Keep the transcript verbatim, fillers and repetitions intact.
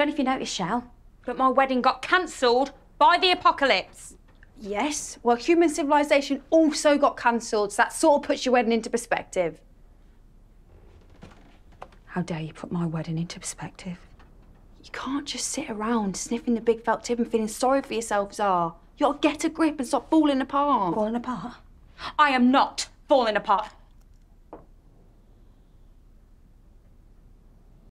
Don't know if you noticed, Shal, but my wedding got cancelled by the apocalypse. Yes, well, human civilization also got cancelled, so that sort of puts your wedding into perspective. How dare you put my wedding into perspective? You can't just sit around sniffing the big felt tip and feeling sorry for yourselves are. You gotta get a grip and stop falling apart. Falling apart? I am not falling apart.